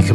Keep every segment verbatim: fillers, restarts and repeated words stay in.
like a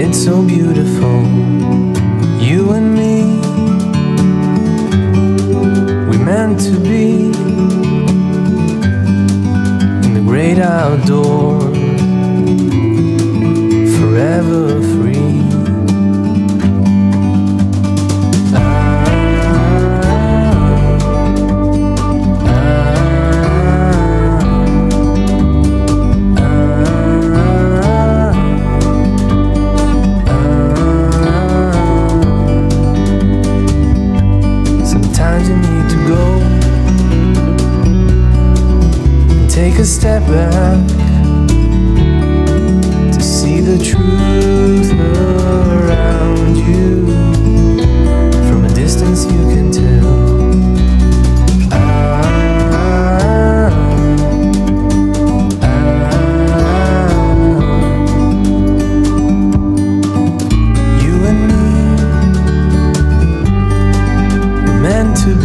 it's so beautiful, you and me. We're meant to be in the great outdoors, forever free. Take a step back to see the truth around you. From a distance you can tell. Ah, ah, ah. You and me were meant to be.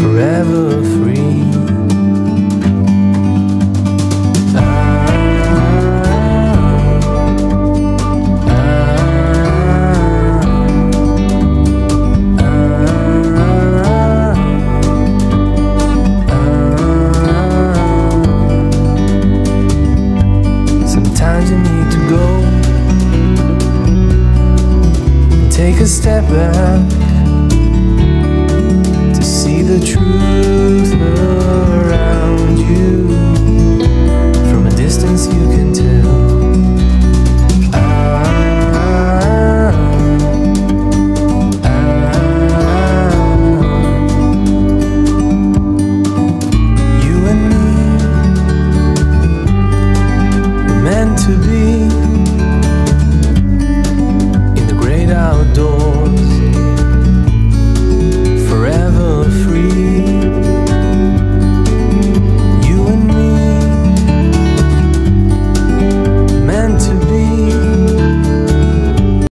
forever free. Take a step back to see the truth.